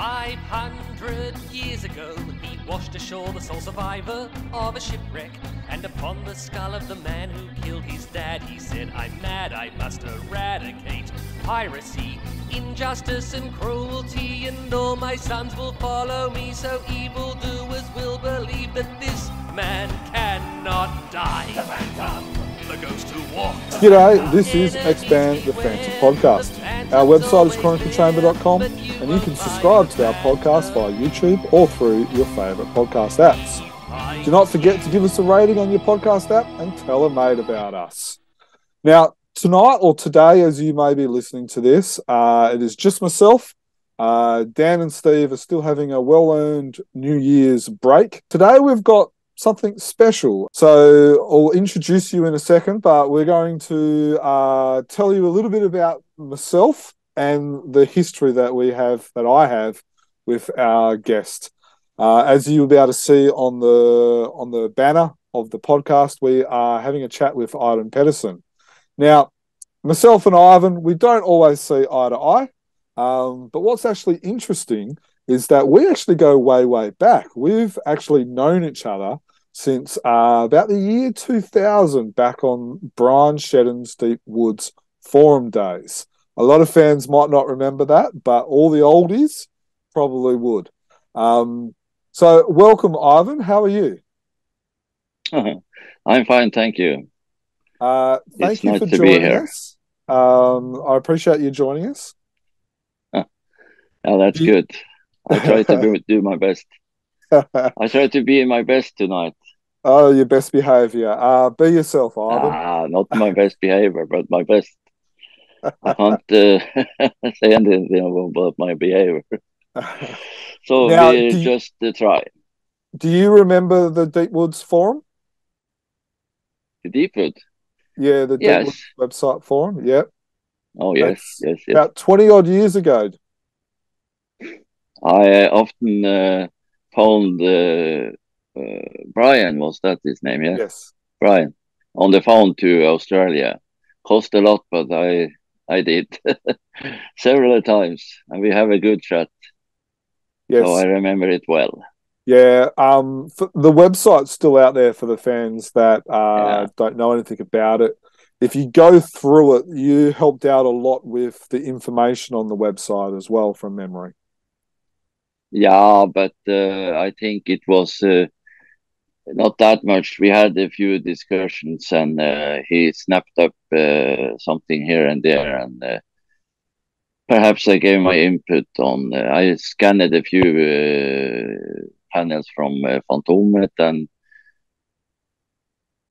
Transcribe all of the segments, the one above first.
500 years ago, he washed ashore the sole survivor of a shipwreck. And upon the skull of the man who killed his dad, he said, "I'm mad, I must eradicate piracy, injustice and cruelty, and all my sons will follow me, so evildoers will believe that this man cannot die." The Phantom! G'day, this is X-Band, The Phantom Podcast. Our website is chroniclechamber.com, and you can subscribe to our podcast via YouTube or through your favourite podcast apps. Do not forget to give us a rating on your podcast app and tell a mate about us. Now, tonight or today, as you may be listening to this, it is just myself. Dan and Steve are still having a well-earned New Year's break. Today we've got something special. So I'll introduce you in a second, but we're going to tell you a little bit about myself and the history that we have, that I have with our guest. As you'll be able to see on the banner of the podcast, we are having a chat with Ivan Pedersen. Now, myself and Ivan, we don't always see eye to eye, but what's actually interesting is that we actually go way, way back. We've actually known each other since about the year 2000, back on Brian Shedden's Deep Woods Forum days. A lot of fans might not remember that, but all the oldies probably would. So welcome, Ivan. How are you? Oh, I'm fine, thank you. Thank you for joining us. I appreciate you joining us. Oh, that's good. I try to do my best. I try to be in my best tonight. Oh, your best behavior. Be yourself, Ivan. Not my best behavior, but my best. I can't say anything about my behavior. So now, try. Do you remember the Deep Woods Forum? The Deep Woods? Yeah, the Deep Woods website forum, yep. Oh, yes, yes. About 20-odd years ago. I often phoned Brian, was that his name? Yeah? Yes. Brian, on the phone to Australia. Cost a lot, but I did several times, and we have a good chat. Yes. So I remember it well. Yeah, the website's still out there for the fans that don't know anything about it. If you go through it, you helped out a lot with the information on the website as well, from memory. Yeah, but I think it was not that much. We had a few discussions, and he snapped up something here and there, and perhaps I gave my input on. I scanned a few panels from Fantomet, and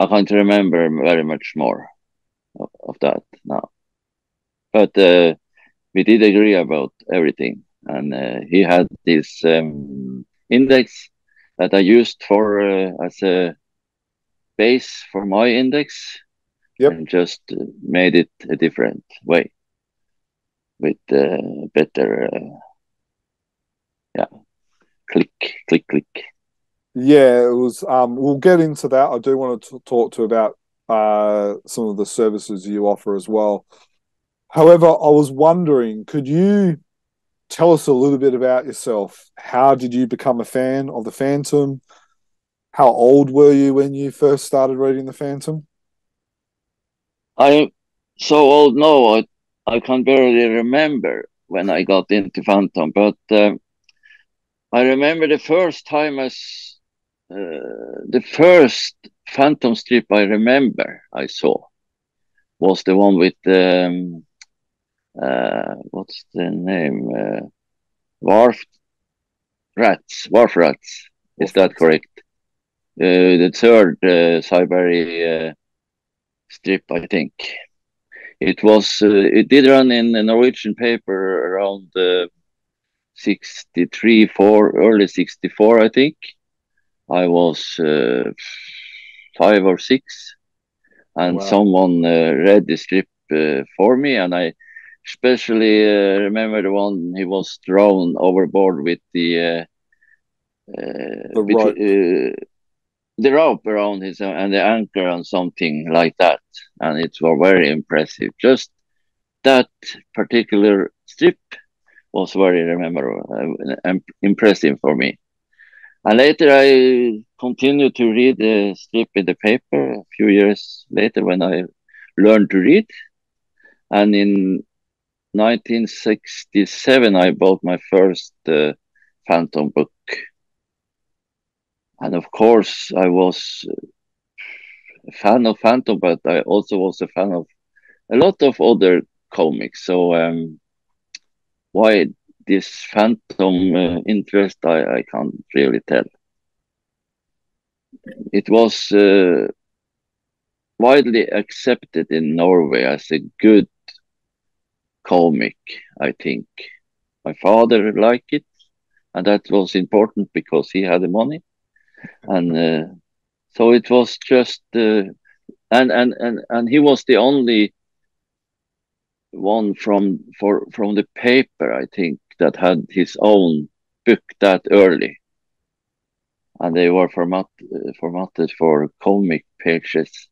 I can't remember very much more of that now. But we did agree about everything. And he had this index that I used for as a base for my index, and just made it a different way with better, click. Yeah, it was. We'll get into that. I do want to talk to about some of the services you offer as well. However, I was wondering, could you tell us a little bit about yourself? How did you become a fan of The Phantom? How old were you when you first started reading The Phantom? I'm so old now, I can barely remember when I got into Phantom, but I remember the first time the first Phantom strip I remember I saw was the one with what's the name? Warf rats. Is that correct? The third Sy Barry strip, I think. It was. It did run in a Norwegian paper around 63, 4, early 64, I think. I was 5 or 6, and someone read the strip for me, and I especially remember the one he was thrown overboard with the rope around his and the anchor and something like that, and it was very impressive. Just that particular strip was very memorable and impressive for me. And later I continued to read the strip in the paper a few years later when I learned to read. And in 1967, I bought my first Phantom book. And of course, I was a fan of Phantom, but I also was a fan of a lot of other comics. So why this Phantom interest, I can't really tell. It was widely accepted in Norway as a good comic, I think. My father liked it, and that was important because he had the money. And so it was just, and he was the only one from the paper, I think, that had his own book that early. And they were formatted for comic pages.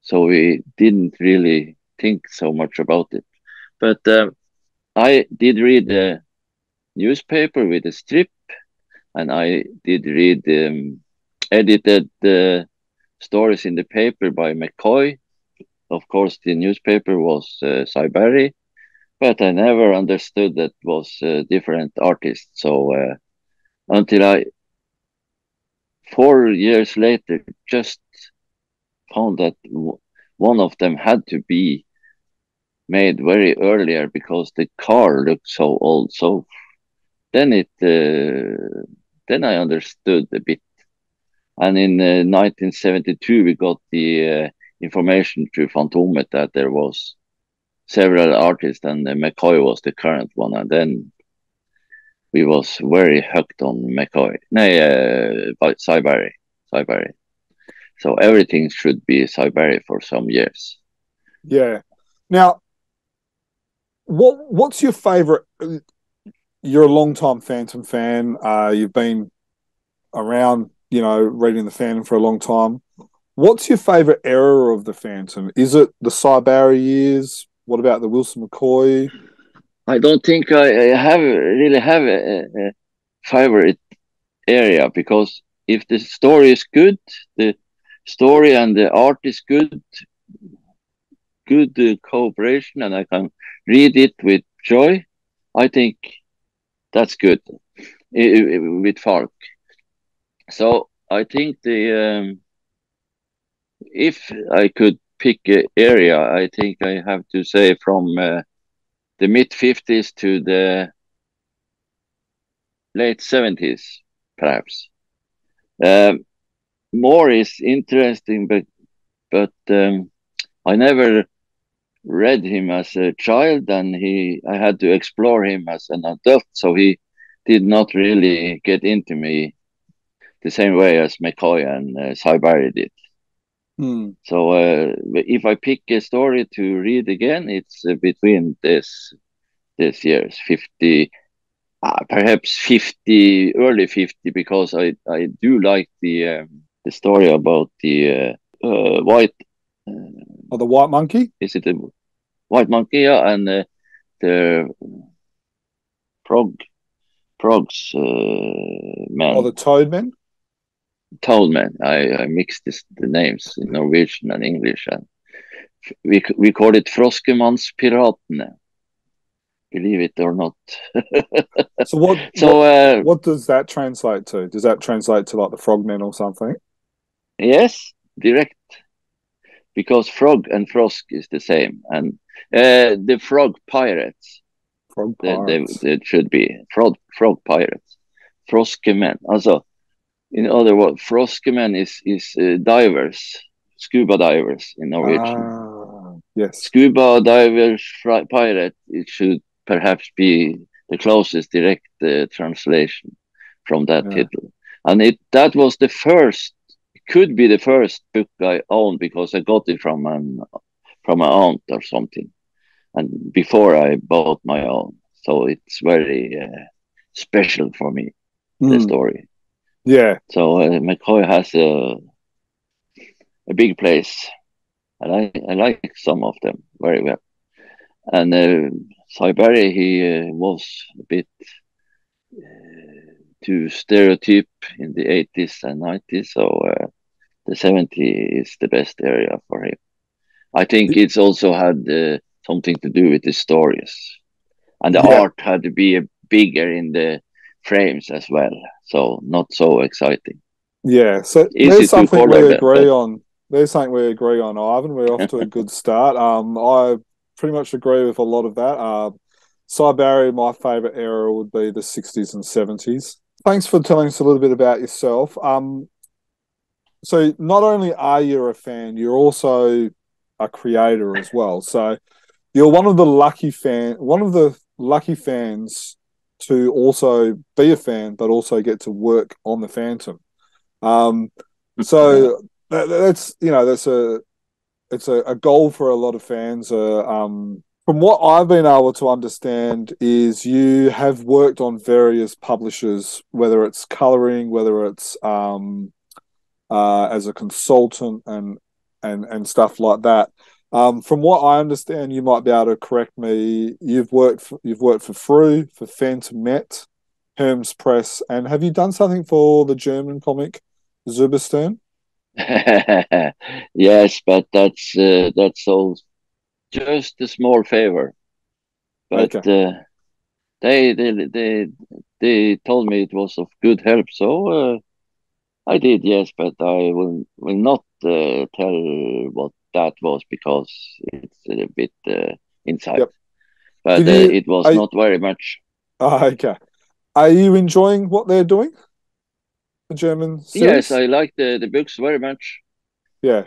So we didn't really think so much about it. But I did read the newspaper with a strip, and I did read edited stories in the paper by McCoy. Of course, the newspaper was Sy Barry, but I never understood that was different artists. So until I, 4 years later, just found that one of them had to be made very earlier because the car looked so old. So then it... Then I understood a bit. And in 1972, we got the information through Fantomet that there was several artists, and McCoy was the current one. And then we was very hooked on McCoy. No, by Sy Barry. Sy Barry. So everything should be Sy Barry for some years. Yeah. Now, what's your favorite... You're a long-time Phantom fan. You've been around, you know, reading the Phantom for a long time. What's your favorite era of the Phantom? Is it the Sy Barry years? What about the Wilson McCoy? I don't think I really have a favorite area, because if the story is good, the story and the art is good cooperation, and I can read it with joy, I think that's good with Falk. So I think if I could pick an area, I think I have to say from the mid-50s to the late 70s, perhaps. More is interesting, but I never read him as a child, and I had to explore him as an adult, so he did not really get into me the same way as McCoy and Sy Barry did. So if I pick a story to read again, it's between this years, 50, perhaps 50, early 50, because I do like the story about the white the white monkey? Is it a white monkey? Yeah, and the frogs man. The toad men? Toad men. I mixed the names in Norwegian and English, and we call it Froskemannspiratene. Believe it or not. So what does that translate to? Does that translate to like the frogmen or something? Yes, direct. Because frog and frosk is the same, and the frog pirates. Frog pirates. They should be frog pirates. Froskemen. Also, in other words, Froskemen is divers, scuba divers in Norwegian. Yes. Scuba divers, pirate. It should perhaps be the closest direct translation from that title, and that was the first. Could be the first book I owned, because I got it from my aunt or something, and before I bought my own. So it's very special for me, the story. Yeah. So McCoy has a big place, and I like some of them very well. And Sy Barry, he was a bit too stereotype in the 80s and 90s, so the 70s is the best area for him. I think it's also had something to do with the stories, and the art had to be bigger in the frames as well, so not so exciting. Yeah, so there's something we agree on. There's something we agree on, Ivan. We're off to a good start. I pretty much agree with a lot of that. Sy Barry, my favourite era would be the 60s and 70s. Thanks for telling us a little bit about yourself. So not only are you a fan, you're also a creator as well. So you're one of the lucky fans to also be a fan, but also get to work on the Phantom. So that's a goal for a lot of fans. From what I've been able to understand is you have worked on various publishers, whether it's coloring, whether it's as a consultant and stuff like that. From what I understand, you might be able to correct me. You've worked for Frew, for Fantomet, Hermes Press, and have you done something for the German comic Zauberstern? Yes, but that's all. Just a small favor, but okay. They told me it was of good help, so I did. Yes, but I will not tell what that was because it's a bit inside. Yep. But it was not very much. Okay, are you enjoying what they're doing? The German series? Yes, I like the books very much. Yeah.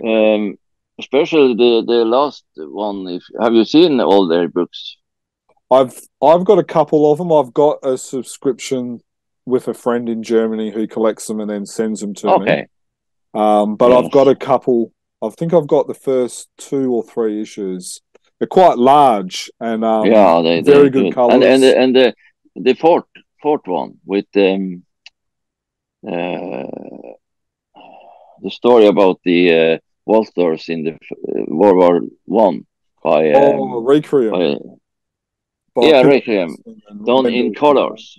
Especially the last one. Have you seen all their books? I've got a couple of them. I've got a subscription with a friend in Germany who collects them and then sends them to me. But yes. I've got a couple. I think I've got the first 2 or 3 issues. They're quite large and they're very good colours. And the fourth one with the story about the Walters in the World War I by Requiem. Requiem done in colors.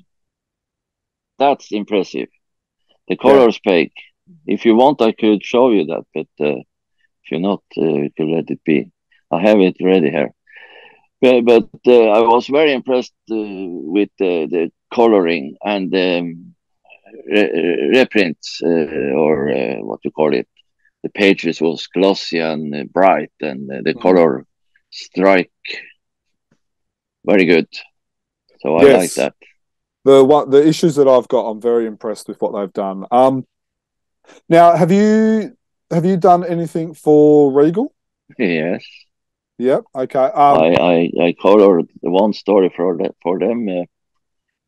That's impressive. The colors page. If you want, I could show you that, but if you're not, you can let it be. I have it ready here. But I was very impressed with the coloring and reprints or what you call it. The pages was glossy and bright, and the color strike very good. So I like that. The issues that I've got, I'm very impressed with what they've done. Now, have you done anything for Regal? Yes. Yep. Okay. I colored one story for them.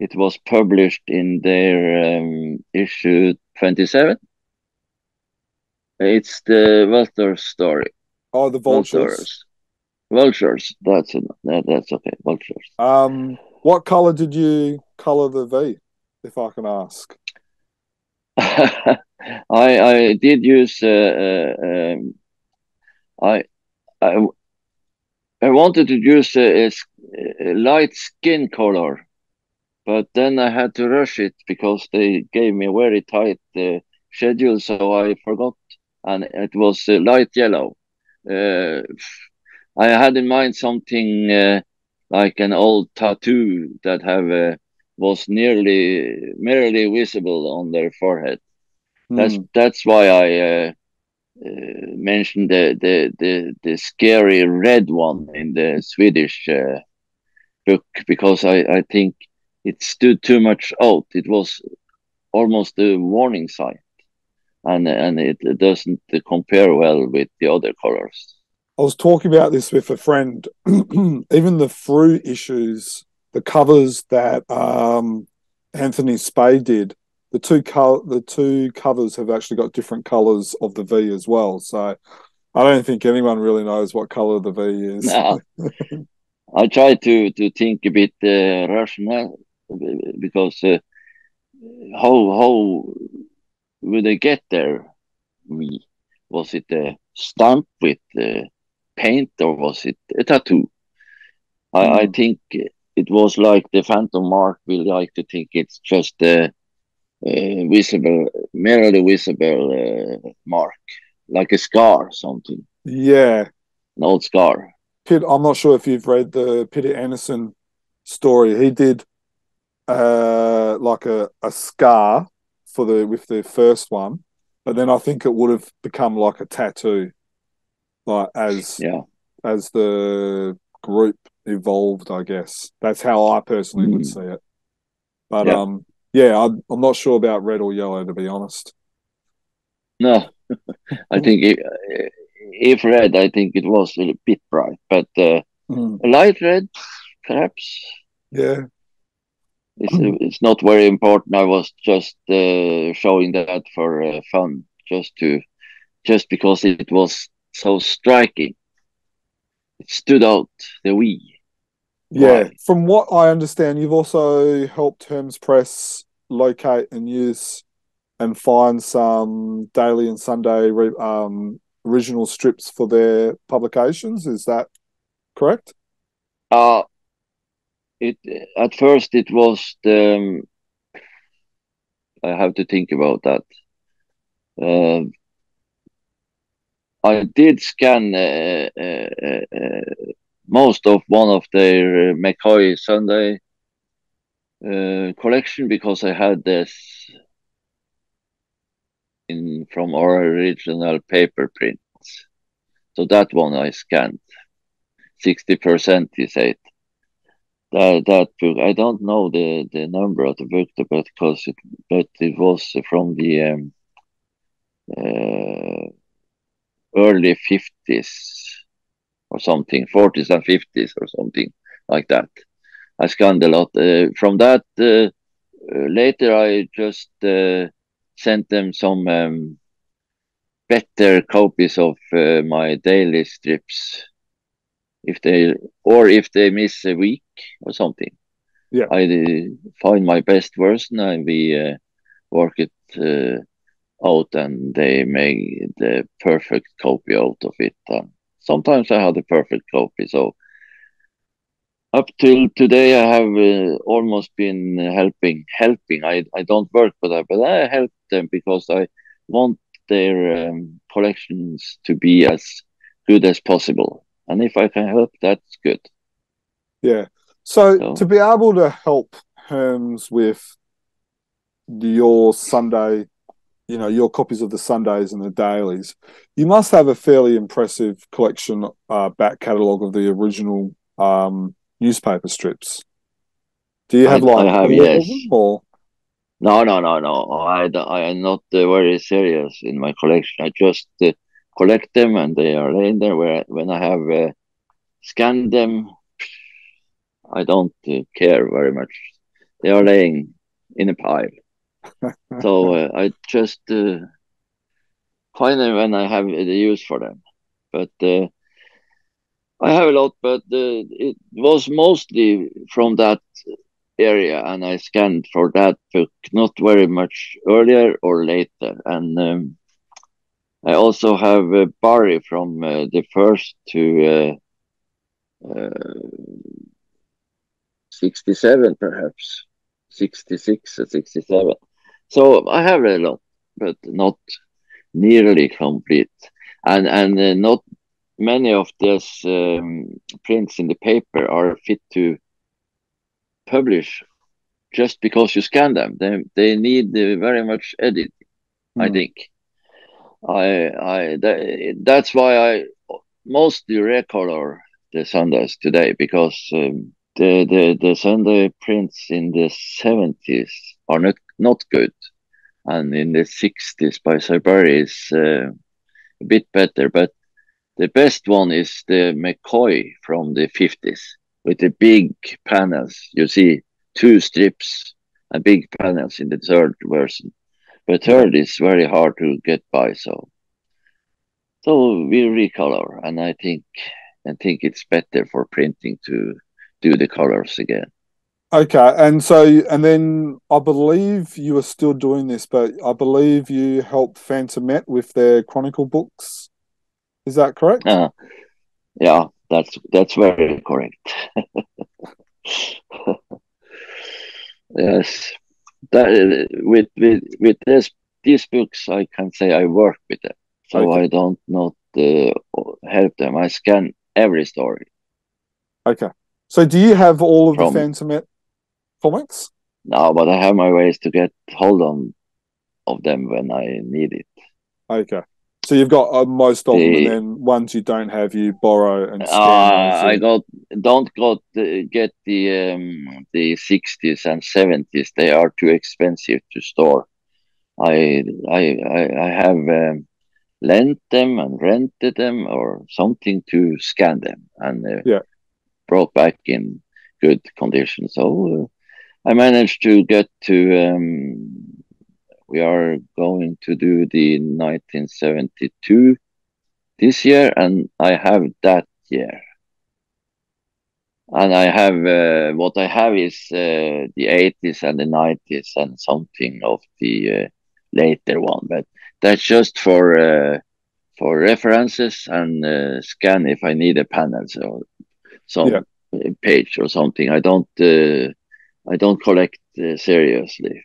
It was published in their issue 27. It's the Vultures story. Oh, the Vultures. Vultures. That's okay. Vultures. What color did you color the V, if I can ask? I did use. I wanted to use a light skin color, but then I had to rush it because they gave me a very tight schedule, so I forgot. And it was light yellow. I had in mind something like an old tattoo that was merely visible on their forehead. That's why I mentioned the scary red one in the Swedish book, because I think it stood too much out. It was almost a warning sign. And it doesn't compare well with the other colors. I was talking about this with a friend. Even the Frew issues, the covers that Anthony Spade did, the two covers have actually got different colors of the V as well. So I don't think anyone really knows what color the V is. No. I try to think a bit rational because how would they get there? Was it a stamp with paint, or was it a tattoo? I think it was like the Phantom mark. We like to think it's just a visible, merely visible mark, like a scar or something. Yeah. An old scar. I'm not sure if you've read the Peter Anderson story. He did like a scar for the with the first one, but then I think it would have become like a tattoo, like as the group evolved, I guess. That's how I personally would see it. But yeah, I'm not sure about red or yellow, to be honest. No, I think if red, I think it was a bit bright, but a light red, perhaps. Yeah. It's not very important. I was just showing that for fun, just because it was so striking. It stood out, the we. Yeah. Right. From what I understand, you've also helped Hermes Press locate and use and find some daily and Sunday original strips for their publications. Is that correct? At first it was the I have to think about that. I did scan most of one of their McCoy Sunday collection, because I had this in from our original paper prints. So that one I scanned. 60% he said. That book, I don't know the number of the book, but because it was from the early 50s or something, 40s and 50s or something like that. I scanned a lot from that. Later, I just sent them some better copies of my daily strips. If they miss a week or something, yeah, I find my best version and we work it out, and they make the perfect copy out of it. Sometimes I have the perfect copy. So up till today, I have almost been helping. I don't work for that, but I help them because I want their collections to be as good as possible. And if I can help, that's good. Yeah. So to be able to help Hermes with your Sunday, you know, your copies of the Sundays and the dailies, you must have a fairly impressive collection, back catalogue of the original newspaper strips. Do you have yes. Or? No. I am not very serious in my collection. I just... collect them, and they are laying there. When I have scanned them, I don't care very much. They are laying in a pile. So I just find them when I have the use for them. But I have a lot, but it was mostly from that area, and I scanned for that book, not very much earlier or later. And I also have Barry from the first to 67, perhaps 66 or 67. So I have a lot, but not nearly complete, and not many of these prints in the paper are fit to publish just because you scan them. They need very much editing, I think. That's why I mostly recolor the Sundays today, because the Sunday prints in the 70s are not good, and in the 60s by Sy Barry is a bit better. But the best one is the McCoy from the 50s with the big panels. You see two strips and big panels in the third version. But third is very hard to get by, so we recolor, and I think it's better for printing to do the colors again. Okay, and then I believe you are still doing this, but I believe you helped Fantomet with their Chronicle books. Is that correct? Yeah, That's very correct. Yes, that, with this, these books, I can say I work with them, so okay. I don't not help them. I scan every story. Okay. So do you have all of the Fantomet comics? No, but I have my ways to get hold of them when I need it. Okay. So you've got most of them, and then ones you don't have, you borrow and scan. I don't get the 60s and 70s. They are too expensive to store. I have lent them and rented them or something to scan them and brought back in good condition. So I managed to get to. We are going to do the 1972 this year, and I have that year. And I have, what I have is the 80s and the 90s and something of the later one, but that's just for references and scan if I need a panel, so some page or something. I don't collect seriously,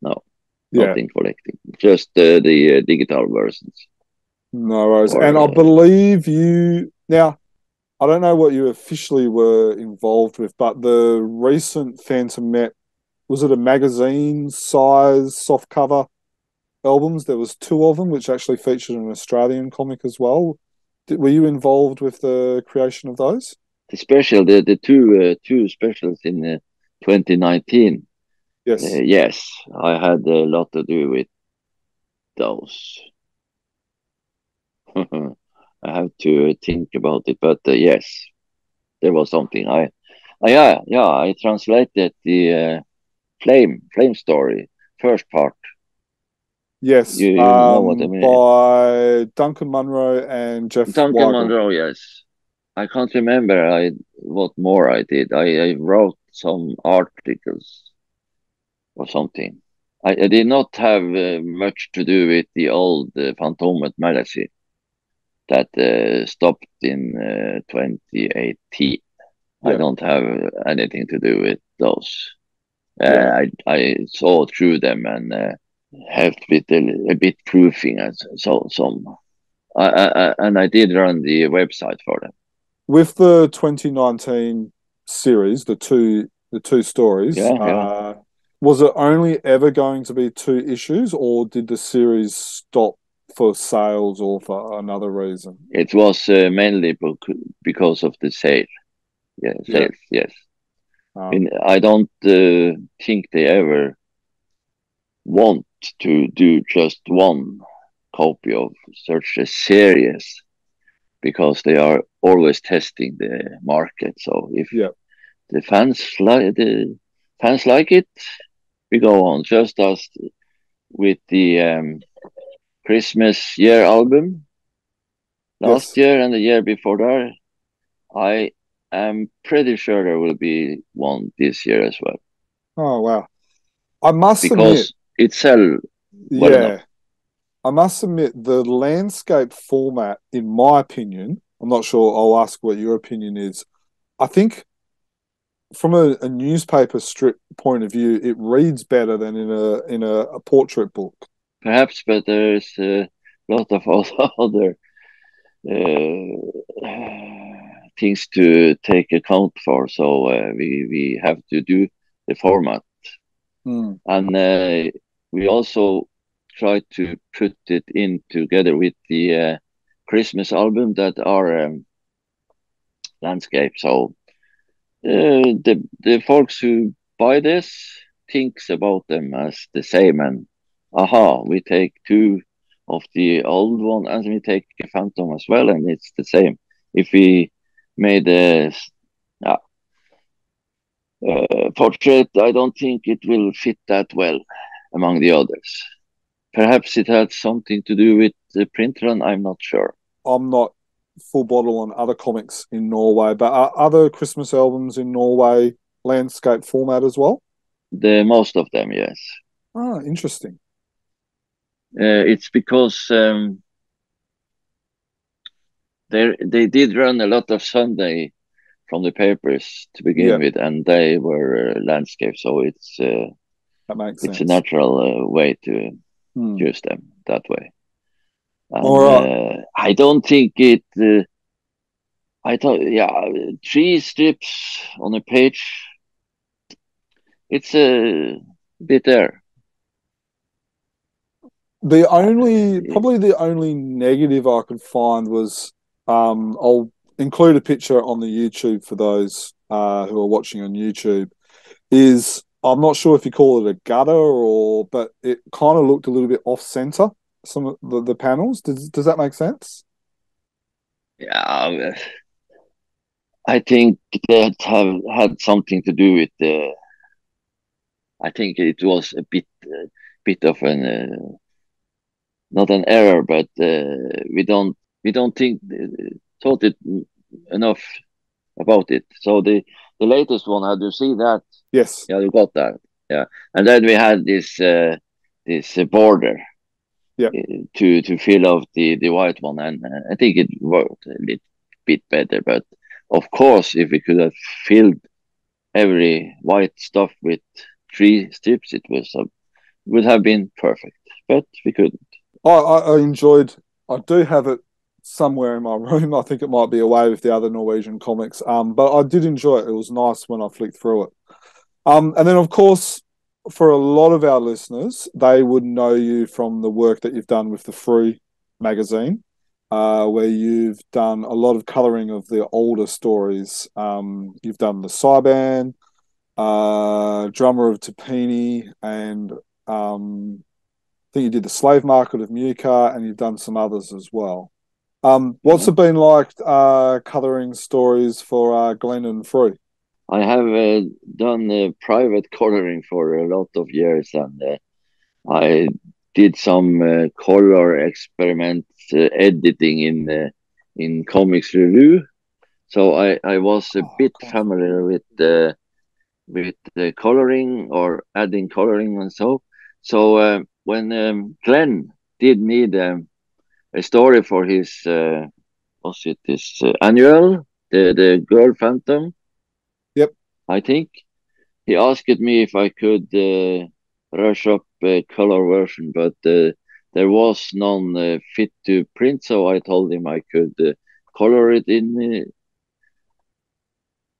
no. Nothing collecting, just the digital versions. No worries. Or, and I believe you now. I don't know what you officially were involved with, but the recent Fantomet, was it a magazine-size soft cover albums? There was 2 of them, which actually featured an Australian comic as well. Were you involved with the creation of those? The special, the two specials in 2019. Yes. Yes, I had a lot to do with those. I have to think about it, but yes, there was something. I translated the flame story first part. Yes, you know what I mean. By Duncan Munro and Jeff. Duncan Munro, yes. I can't remember what more I did. I wrote some articles. Or something. I did not have much to do with the old Fantomet magazine that stopped in 2018. Yeah. I don't have anything to do with those. I saw through them and helped with a bit proofing and so some. And I did run the website for them. With the 2019 series, the two stories. Yeah, yeah. Was it only ever going to be 2 issues, or did the series stop for sales or for another reason? It was mainly because of the sale. Yeah, sales, yes. I mean, I don't think they ever want to do just one copy of such a series, because they are always testing the market. So if the fans like it, we go on, just as with the Christmas year album last year and the year before that. I am pretty sure there will be one this year as well. Oh, wow. I must admit... Because it sells well enough. I must admit, the landscape format, in my opinion, I'm not sure, I'll ask what your opinion is. I think... from a newspaper strip point of view, it reads better than in a portrait book. Perhaps, but there's a lot of other things to take account for. So we have to do the format, and we also try to put it in together with the Christmas album that are landscape. So. The folks who buy this thinks about them as the same, and we take 2 of the old one and we take a Phantom as well, and it's the same. If we made a portrait, I don't think it will fit that well among the others. Perhaps it had something to do with the print run, I'm not sure. I'm not full bottle on other comics in Norway, but are other Christmas albums in Norway landscape format as well? Most of them, yes. Ah, interesting. It's because They did run a lot of Sunday from the papers to begin with, and they were landscapes, so it's a natural way to use them that way. And, I don't think it. I thought, three strips on a page. It's a bit there. The only, probably the only negative I could find was, I'll include a picture on the YouTube for those who are watching on YouTube, is I'm not sure if you call it a gutter or, but it kind of looked a little bit off center, some of the panels. Does that make sense? Yeah, I think that have had something to do with the, I think it was a bit of an, not an error, but we don't think thought it enough about it. So the latest one, had you see that? Yes. Yeah, you got that. Yeah, and then we had this this border, to fill out the white one, and I think it worked a little bit better. But of course, if we could have filled every white stuff with three strips, it was would have been perfect. But we couldn't. I enjoyed. I do have it somewhere in my room. I think it might be away with the other Norwegian comics. But I did enjoy it. It was nice when I flicked through it. And then, of course, for a lot of our listeners, they would know you from the work that you've done with the Frew magazine, where you've done a lot of colouring of the older stories. You've done the Sy Barry, Drummer of Tapini, and I think you did the Slave Market of Muka, and you've done some others as well. What's it been like colouring stories for Glenn and Frew? I have done private colouring for a lot of years, and I did some colour experiment editing in Comics Revue. So I was a bit familiar with colouring or adding colouring and so. So when Glenn did need a story for his annual, the Girl Phantom, I think he asked me if I could rush up a color version, but there was none fit to print, so I told him I could color it in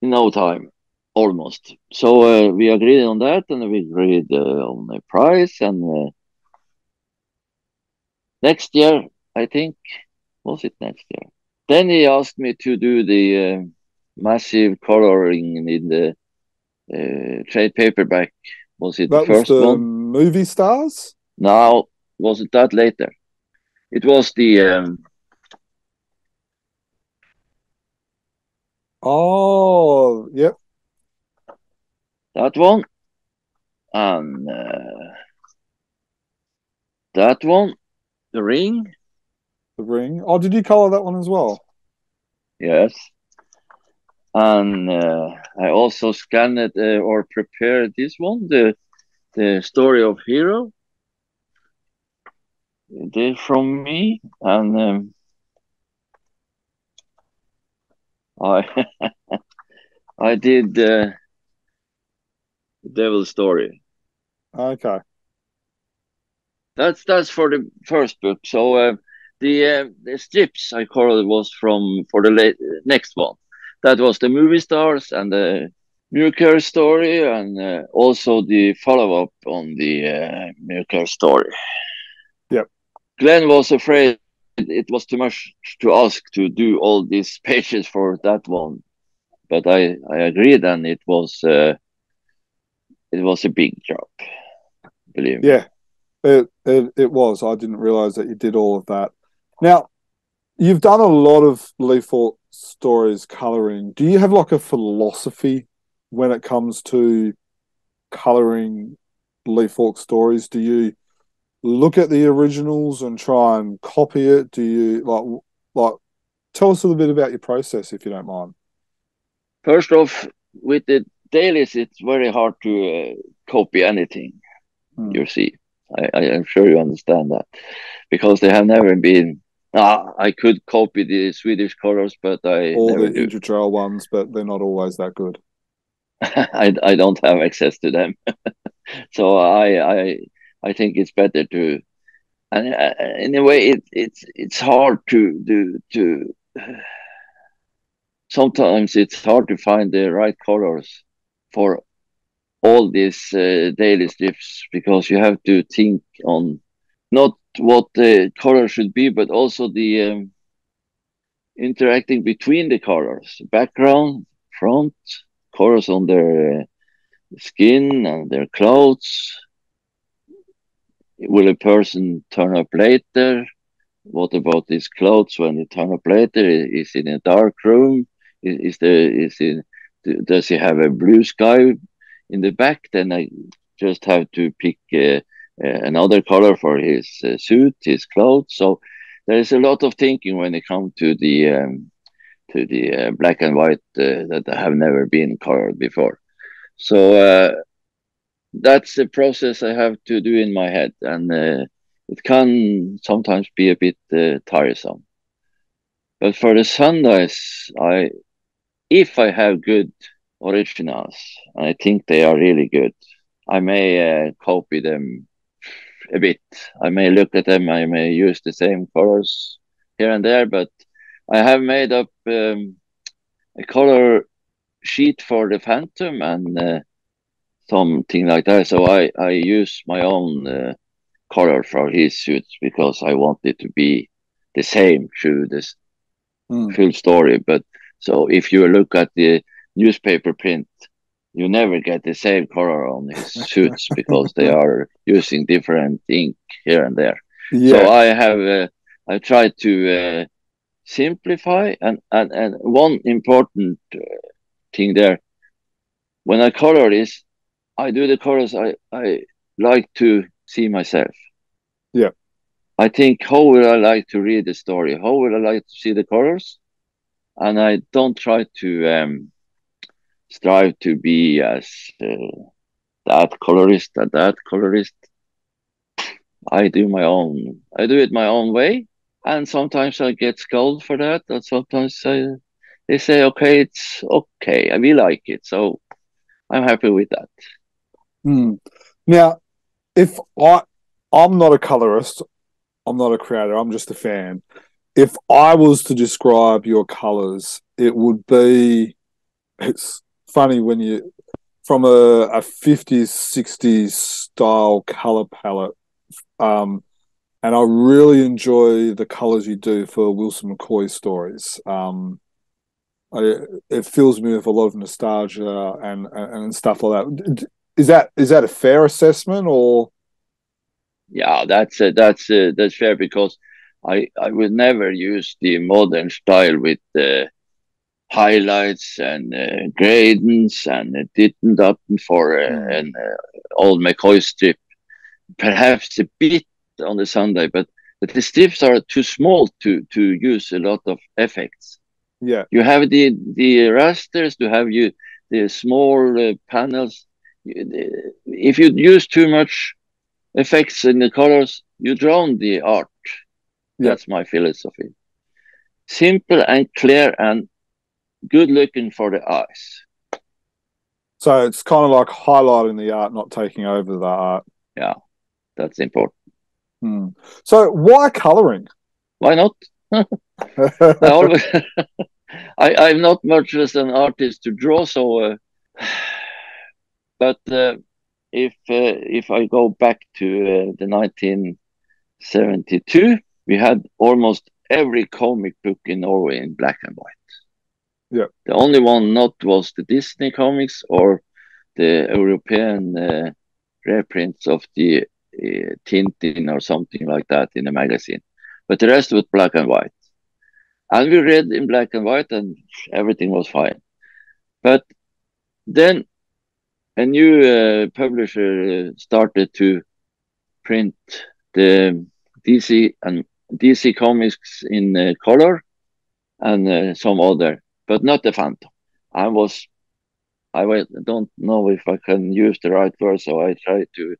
no time, almost. So we agreed on that, and we agreed on the price, and next year, I think, was it next year? Then he asked me to do the massive coloring in the trade paperback. Was it the first one? Movie Stars? No, was it that later? It was the... That one. And that one. The Ring. The Ring. Oh, did you colour that one as well? Yes. And I also scanned or prepared this one, the story of Hero, from me, and I I did Devil's Story. Okay, that's for the first book. So the strips I colored was for the next one. That was the Movie Stars and the Muker story, and also the follow-up on the Muker story. Yep. Glenn was afraid it was too much to ask to do all these pages for that one, but I agreed, and it was a big job, believe me. Yeah, it was. I didn't realize that you did all of that. Now, you've done a lot of Lee Falk stories coloring. Do you have like a philosophy when it comes to coloring Lee Falk stories? Do you look at the originals and try and copy it? Do you like tell us a little bit about your process, if you don't mind? First off, with the dailies, it's very hard to copy anything. You see, I'm sure you understand that, because they have never been I could copy the Swedish colors, but I all never the Intertrail ones, but they're not always that good. I don't have access to them, so I think it's better to. And in a way, it's hard to do to. Sometimes it's hard to find the right colors for all these daily strips, because you have to think on not what the color should be, but also the interacting between the colors, background, front, colors on their skin and their clothes. Will a person turn up later? What about these clothes when they turn up later? Is it in a dark room? Does he have a blue sky in the back? Then I just have to pick another color for his suit, his clothes. So there is a lot of thinking when it comes to the black and white that have never been colored before. So that's the process I have to do in my head, and it can sometimes be a bit tiresome. But for the Sundays, if I have good originals, and I think they are really good, I may copy them a bit. I may look at them, I may use the same colors here and there, but I have made up a color sheet for the Phantom and something like that. So I use my own color for his suits, because I want it to be the same through this full story. But so if you look at the newspaper print, you never get the same color on his suits because they are using different ink here and there. Yeah. So I tried to simplify, and one important thing there, when I color is, I do the colors I like to see myself. Yeah. I think, how would I like to read the story? How would I like to see the colors? And I don't try to strive to be as that colorist. I do it my own way, and sometimes I get scolded for that, and sometimes they say, okay, it's okay, we like it, so I'm happy with that. Now, if I'm not a colorist, I'm not a creator, I'm just a fan. If I was to describe your colors, it would be, it's funny when you, from a 50s, 60s style color palette, and I really enjoy the colors you do for Wilson McCoy stories. It fills me with a lot of nostalgia and stuff like that. Is that a fair assessment, or? Yeah, that's fair, because I would never use the modern style with highlights and gradients and didn't up for an old McCoy strip. Perhaps a bit on the Sunday, but the strips are too small to use a lot of effects. Yeah, you have the rasters, you have the small panels. If you use too much effects in the colors, you drown the art. Yeah. That's my philosophy. Simple and clear and good looking for the eyes. So it's kind of like highlighting the art, not taking over the art. Yeah, that's important. So why colouring? Why not? I'm not much as an artist to draw, so but if I go back to the 1972, we had almost every comic book in Norway in black and white. Yeah, the only one not was the Disney comics or the European reprints of the Tintin or something like that in a magazine. But the rest was black and white. And we read in black and white, and everything was fine. But then a new publisher started to print the DC comics in color and some other. But not the Phantom. I don't know if I can use the right word, so I tried to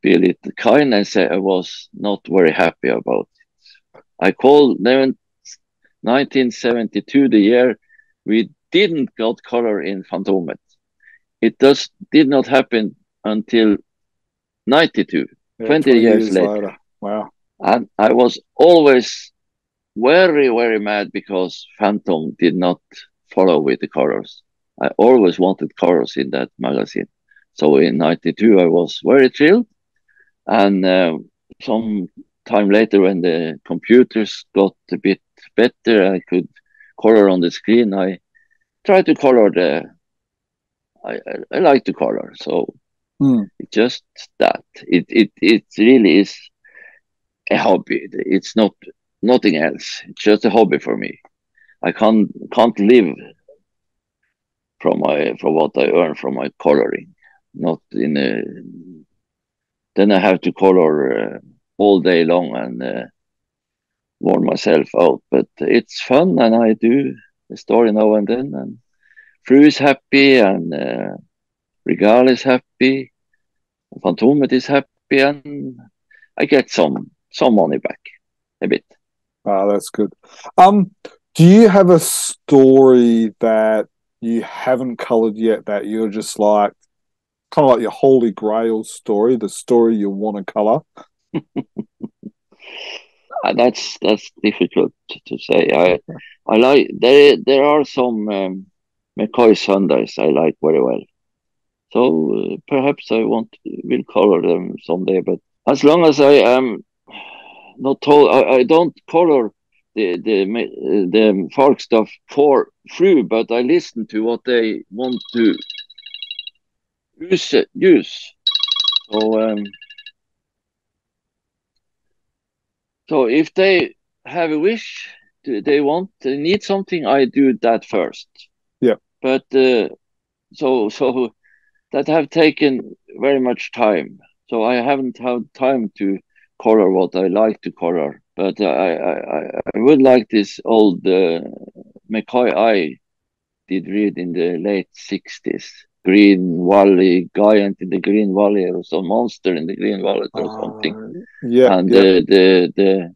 be a little kind and say I was not very happy about it. I called 1972 the year we didn't got color in Fantomet. It just did not happen until 92, yeah, 20 years later. Wow. And I was always very, very mad because Phantom did not follow with the colors. I always wanted colors in that magazine. So in 92, I was very thrilled. And some time later, when the computers got a bit better, I could color on the screen. I tried to color the... I like to color, so it's just that. It really is a hobby. It's not nothing else. It's just a hobby for me. I can't live from what I earn from my coloring. Not in a... Then I have to color all day long and warm myself out. But it's fun, and I do a story now and then. And Frew is happy, and Regal is happy, Fantomet is happy, and I get some money back, a bit. Ah, that's good. Do you have a story that you haven't coloured yet that you're just like, kind of like your holy grail story, the story you want to colour? That's difficult to say. I like there are some McCoy Sundays I like very well, so perhaps will color them someday. But as long as I am not told, I don't color the Falk stuff for Frew, but I listen to what they want to use. So if they have a wish, they need something, I do that first. Yeah. But so that have taken very much time. So I haven't had time to color what I like to color. But I would like this old McCoy I did read in the late 60s. Green Valley, giant in the Green Valley, or some monster in the Green Valley, or something. Yeah, and the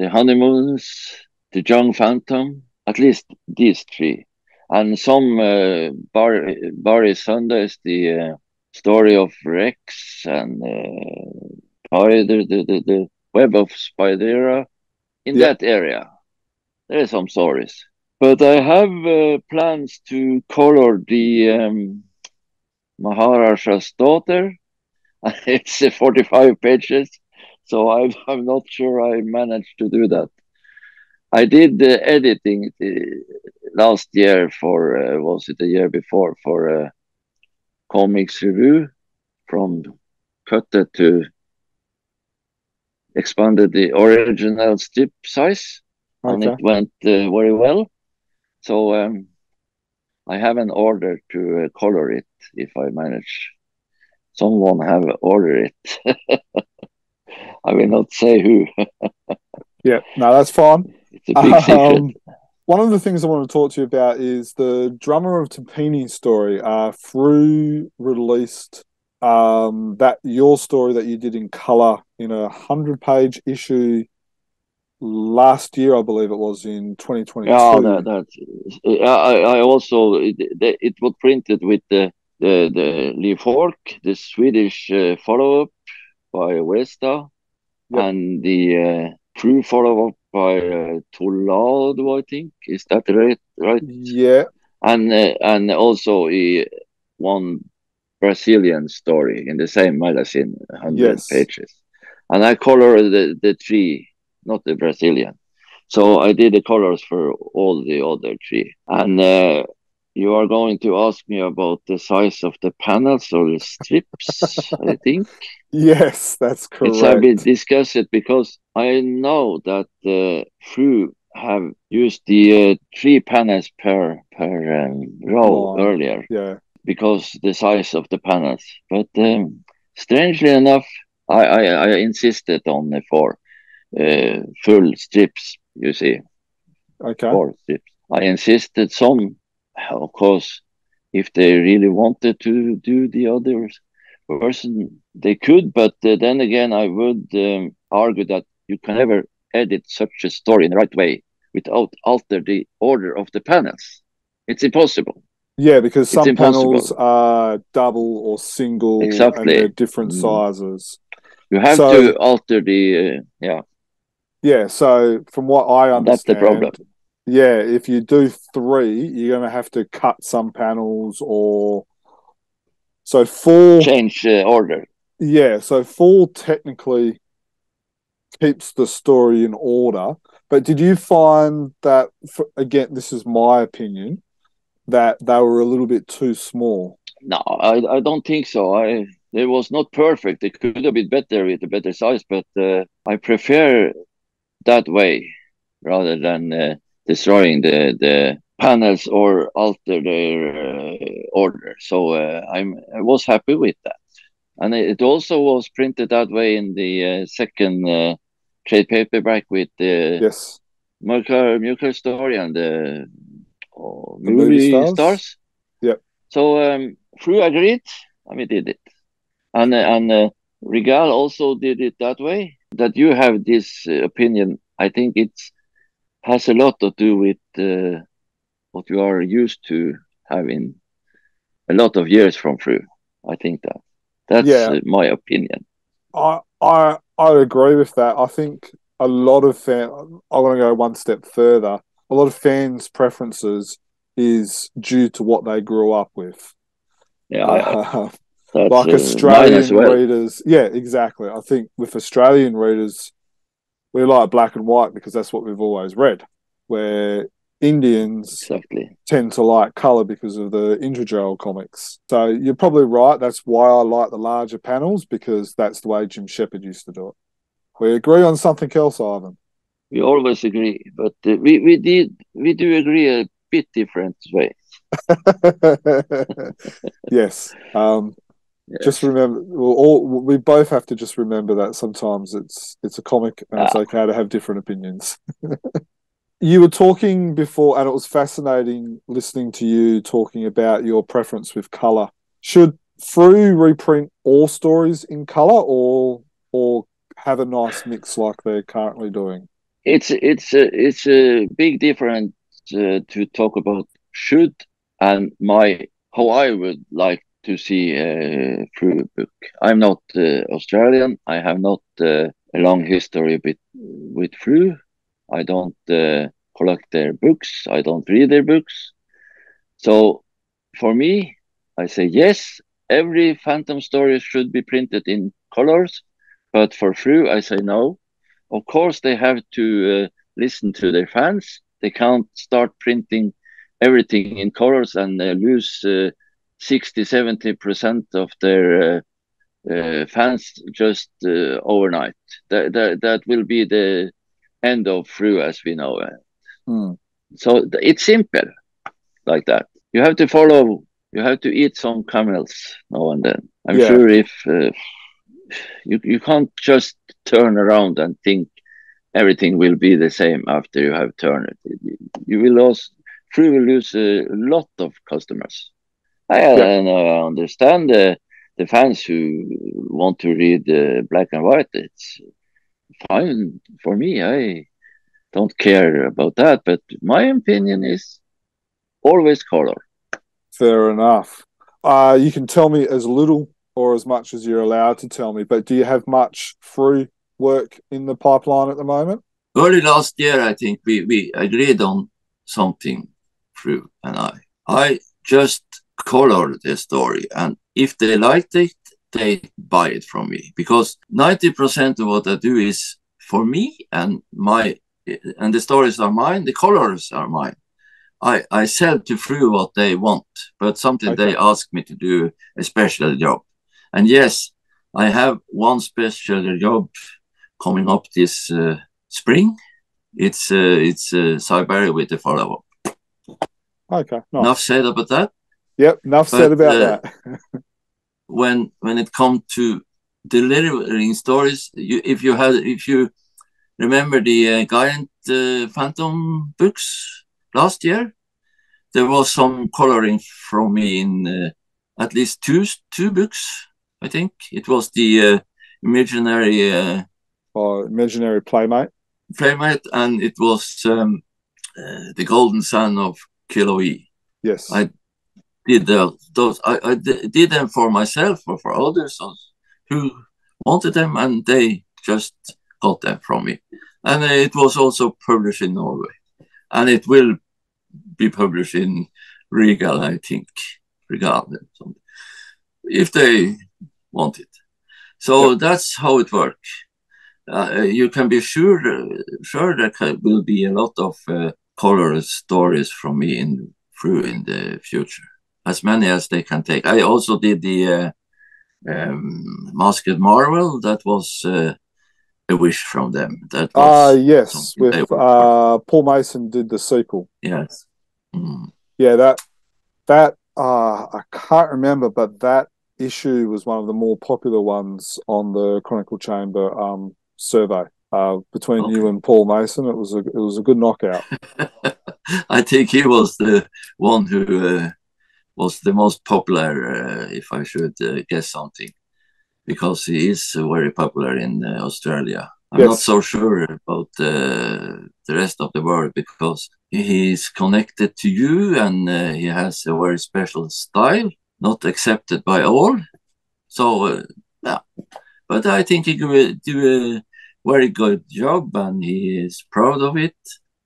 Honeymoons, the Young Phantom, at least these three, and some Barry Sundays, the story of Rex and the Web of Spidera. In that area, there are some stories, but I have plans to color the. Maharaja's Daughter. It's 45 pages, so I'm not sure I managed to do that. I did the editing last year for, was it the year before, for Comics Revue, from cutter to expanded the original strip size, and it went very well. So I have an order to color it if I manage. Someone have ordered it. I will not say who. Yeah, no, that's fine. It's a big secret. One of the things I want to talk to you about is the Drummer of Tapini story. Frew released your story that you did in colour in a 100-page issue last year, I believe it was, in 2022. Oh, no, I also it was printed with the Lee Falk, the Swedish follow-up by Westa, and the Frew follow-up by Tolado, I think. Is that right? Yeah. And also one Brazilian story in the same magazine, 100 pages. And I colored the three, not the Brazilian. So I did the colors for all the other three. And you are going to ask me about the size of the panels or the strips, I think. Yes, that's correct. It's a bit discussed because I know that Frew have used the three panels per row earlier, because the size of the panels. But strangely enough, I insisted on the four. Full strips, you see. Okay. Four strips. I insisted some, of course, if they really wanted to do the other version, they could, but then again, I would argue that you can never edit such a story in the right way without altering the order of the panels. It's impossible. Yeah, because some panels are double or single, exactly, and they're different sizes. You have to alter the yeah. So from what I understand, that's the problem. Yeah, if you do three, you're going to have to cut some panels or so four change order. Yeah, so four technically keeps the story in order. But did you find that, again, this is my opinion, that they were a little bit too small? No, I don't think so. It was not perfect. It could have been better with a better size, but I prefer that way rather than destroying the panels or alter their order. So I was happy with that. And it also was printed that way in the second trade paperback with the Muka story and the movie stars. Yeah. So Frew agreed, and we did it. And Regal also did it that way. That you have this opinion, I think it has a lot to do with what you are used to having a lot of years from Frew. I think that's my opinion. I agree with that. I think a lot of fans, I'm going to go one step further. A lot of fans' preferences is due to what they grew up with. Yeah, like Australian readers. Yeah, exactly. I think with Australian readers, we like black and white because that's what we've always read, where Indians tend to like colour because of the Indragel comics. So you're probably right. That's why I like the larger panels, because that's the way Jim Shepherd used to do it. We agree on something else, Ivan. We always agree, but we do agree a bit different ways. Yes. Just remember, we both have to just remember that sometimes it's a comic and it's okay to have different opinions. You were talking before, and it was fascinating listening to you talking about your preference with colour. Should Frew reprint all stories in colour, or have a nice mix like they're currently doing? It's a big difference to talk about should and how I would like to see a Frew book. I'm not Australian. I have not a long history with Frew. I don't collect their books. I don't read their books. So for me, I say, yes, every Phantom story should be printed in colors. But for Frew, I say no. Of course, they have to listen to their fans. They can't start printing everything in colors and lose 60-70% of their fans just overnight. That will be the end of Frew as we know it. So it's simple like that. You have to follow, you have to eat some camels now and then. I'm sure if you can't just turn around and think everything will be the same after you have turned it. Frew will lose a lot of customers. I understand the fans who want to read black and white. It's fine for me. I don't care about that, but my opinion is always color. Fair enough. You can tell me as little or as much as you're allowed to tell me, but do you have much Frew work in the pipeline at the moment? Early last year, I think we agreed on something, Frew and I just color the story, and if they liked it, they buy it from me, because 90% of what I do is for me, and the stories are mine, the colors are mine. I sell to Frew what they want, but something they ask me to do a special job. And yes, I have one special job coming up this spring. It's Sy Barry with the follow up. Okay, nice. Enough said about that. Yep, enough said about that. When it comes to delivering stories, if you remember the Giant Phantom books last year, there was some coloring from me in at least two books. I think it was the imaginary Playmate. Playmate, and it was The Golden Sun of Kilauea. Yes, I did those. I did them for myself or for others who wanted them, and they just got them from me. And it was also published in Norway, and it will be published in Regal, I think, Regal, if they want it. So that's how it works. You can be sure there will be a lot of colorless stories from me in Frew in the future, as many as they can take. I also did the Masked Marvel. That was a wish from them. That was yes, with Paul Mason did the sequel. Yes, yeah, that I can't remember, but that issue was one of the more popular ones on the Chronicle Chamber survey between you and Paul Mason. It was a good knockout. I think he was the one who was the most popular, if I should guess something, because he is very popular in Australia. I'm not so sure about the rest of the world, because he is connected to you, and he has a very special style. Not accepted by all, so yeah. But I think he could do a very good job, and he is proud of it,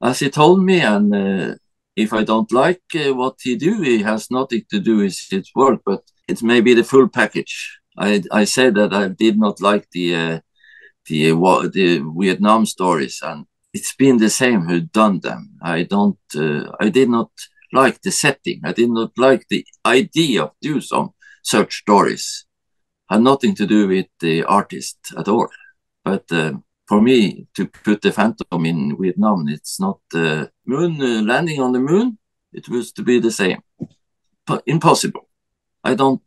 as he told me. And if I don't like what he do, he has nothing to do with his work, but it's maybe the full package. I said that I did not like the Vietnam stories, and it's been the same who done them. I did not like the setting. I did not like the idea of do some such stories. Had nothing to do with the artist at all. But for me, to put the Phantom in Vietnam, it's not the moon landing on the moon. It was to be the same. Impossible. I don't.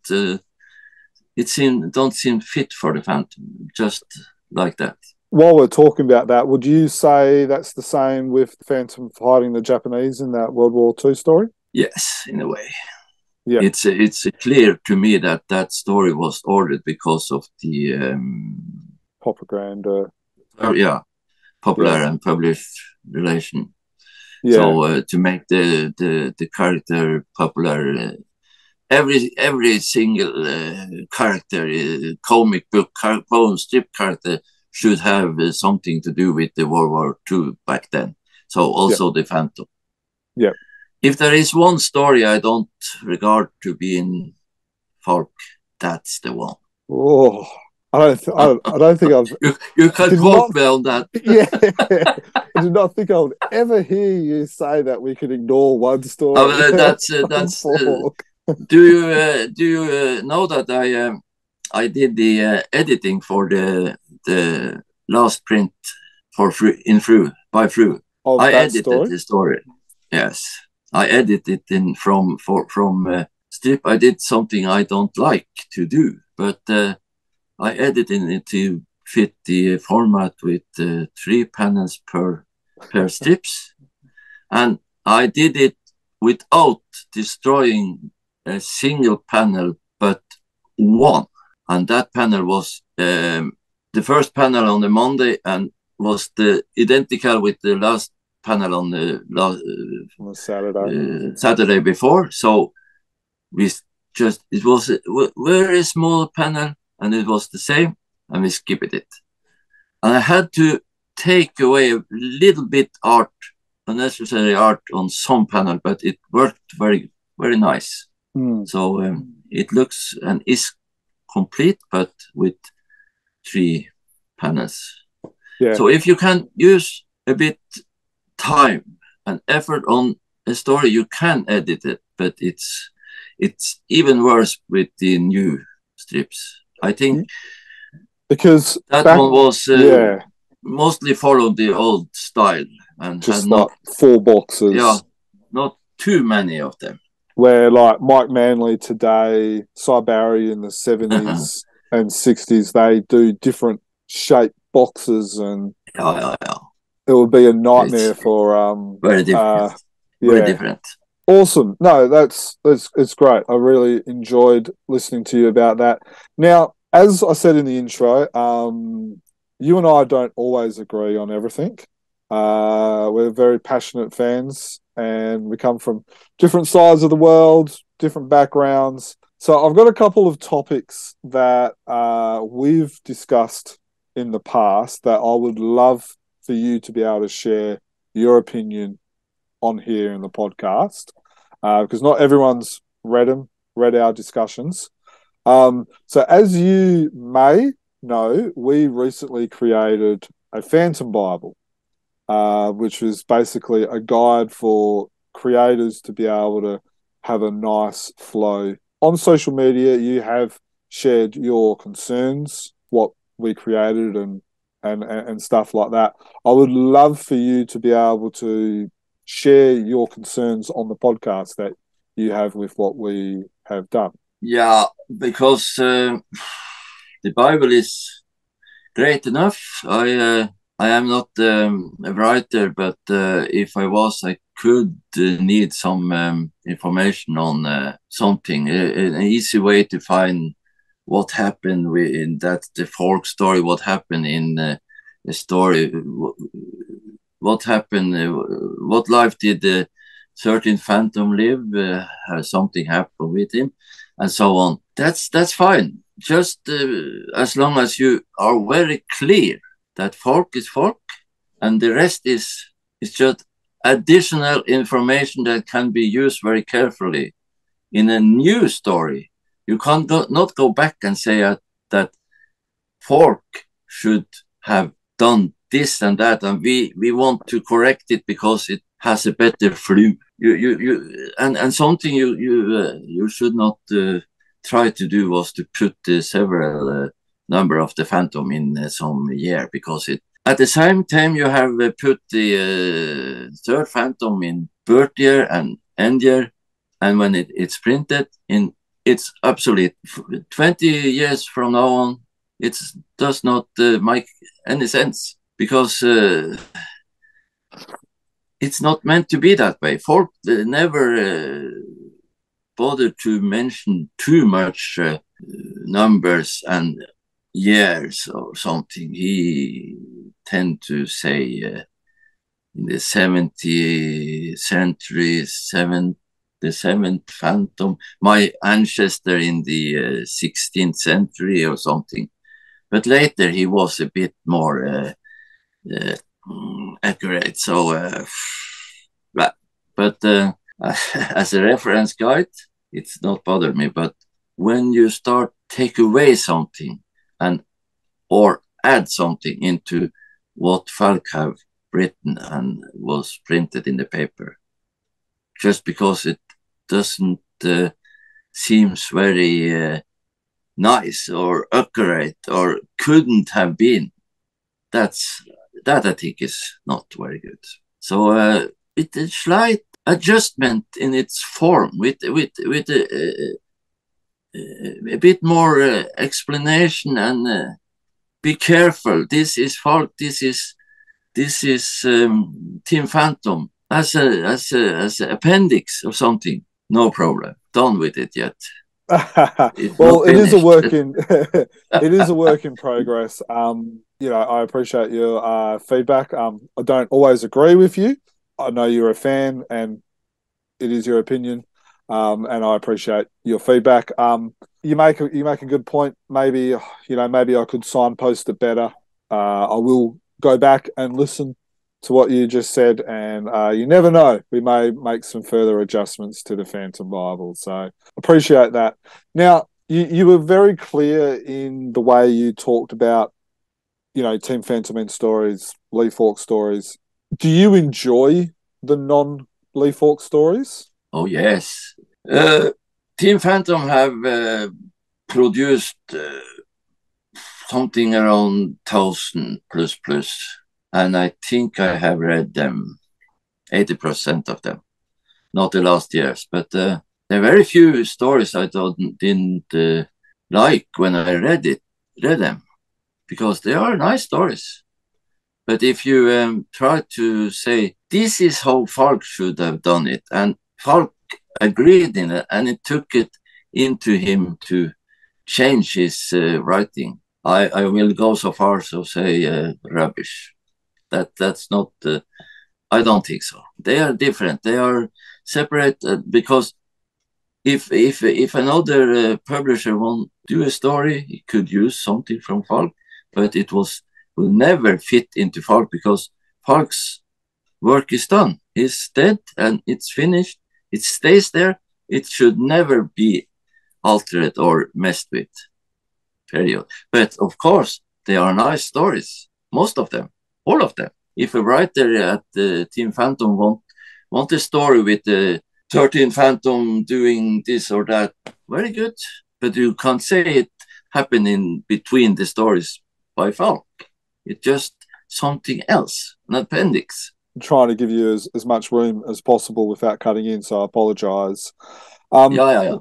Don't seem fit for the Phantom. Just like that. While we're talking about that, would you say that's the same with the Phantom fighting the Japanese in that World War II story? Yes, in a way. Yeah, it's clear to me that story was ordered because of the propaganda. Popular and published relation. Yeah. So to make the character popular, every single character, comic book, poem, strip character, should have something to do with the World War II back then. So also the Phantom. Yeah. If there is one story I don't regard to be in Falk, that's the one. Oh, I don't think I've... you can't quote me on that. Yeah. I do not think I would ever hear you say that we could ignore one story. That's do you know that I did the editing for the last print for Frew by Frew. Oh, I edited the story. Yes, I edited in from strip. I did something I don't like to do, but I edited it to fit the format with 3 panels per strips, and I did it without destroying a single panel, but one. And that panel was the first panel on the Monday, and was the identical with the last panel on the Saturday before. So we just, it was a very small panel, and it was the same, and we skipped it. And I had to take away a little bit unnecessary art on some panel, but it worked very, very nice. Mm. So it looks and is complete, but with 3 panels. Yeah. So if you can use a bit time and effort on a story, you can edit it, but it's even worse with the new strips, I think, because that one was mostly followed the old style and just had not 4 boxes. Yeah, not too many of them. Where like Mike Manley today, Sy Barry in the 70s and 60s, they do different shape boxes, and it would be a nightmare for very different. Very different. Awesome. No, that's it's great. I really enjoyed listening to you about that. Now, as I said in the intro, you and I don't always agree on everything. We're very passionate fans, and we come from different sides of the world, different backgrounds. So I've got a couple of topics that we've discussed in the past that I would love for you to be able to share your opinion on here in the podcast, because not everyone's read our discussions. So as you may know, we recently created a Phantom Bible, which is basically a guide for creators to be able to have a nice flow. On social media, you have shared your concerns, what we created and stuff like that. I would love for you to be able to share your concerns on the podcast that you have with what we have done. Yeah, because the Bible is great enough. I am not a writer, but if I was, I could need some information on something. An easy way to find what happened in the folk story, what happened in the story, what happened, what life did the 13th Phantom live, something happened with him, and so on. That's fine. Just as long as you are very clear that folk is folk, and the rest is just additional information that can be used very carefully in a new story. You can't not go back and say that folk should have done this and that, and we want to correct it because it has a better flu. And something you should not try to do was to put several. Number of the Phantom in some year, because it at the same time you have put the third Phantom in birth year and end year, and when it's printed in, it's obsolete. 20 years from now on, it does not make any sense, because it's not meant to be that way. Folk never bothered to mention too much numbers and years or something. He tend to say in the 17th century, the 7th Phantom, my ancestor in the 16th century or something. But later he was a bit more accurate. So, but as a reference guide, it's not bothered me. But when you start take away something, and or add something into what Falk have written and was printed in the paper, just because it doesn't seems very nice or accurate or couldn't have been. That I think is not very good. So it's a slight adjustment in its form with a bit more explanation, and be careful. This is Falk. This is Team Phantom as an appendix or something. No problem. Done with it yet. Well, it is a work in progress. You know, I appreciate your feedback. I don't always agree with you. I know you're a fan, and it is your opinion. And I appreciate your feedback. You make a good point. Maybe maybe I could signpost it better. I will go back and listen to what you just said, and you never know, we may make some further adjustments to the Phantom Bible. So appreciate that. Now, you were very clear in the way you talked about, Team Phantom Men stories, Lee Falk stories. Do you enjoy the non-Lee Falk stories? Oh, yes. Team Phantom have produced something around 1,000 plus, and I think I have read them, 80% of them, not the last years. But there are very few stories I didn't like when I read them, because they are nice stories. But if you try to say, this is how Falk should have done it, and Falk agreed in it, and it took it into him to change his writing. I will go so far so say rubbish. That's not. I don't think so. They are different. They are separate because if another publisher won't do a story, he could use something from Falk, but it will never fit into Falk because Falk's work is done. It's dead and it's finished. It stays there. It should never be altered or messed with. Period. But of course, they are nice stories. Most of them, all of them. If a writer at Team Phantom want a story with the 13 Phantom doing this or that, very good. But you can't say it happened in between the stories by Falk. It's just something else, an appendix. I'm trying to give you as much room as possible without cutting in, so I apologise. Yeah.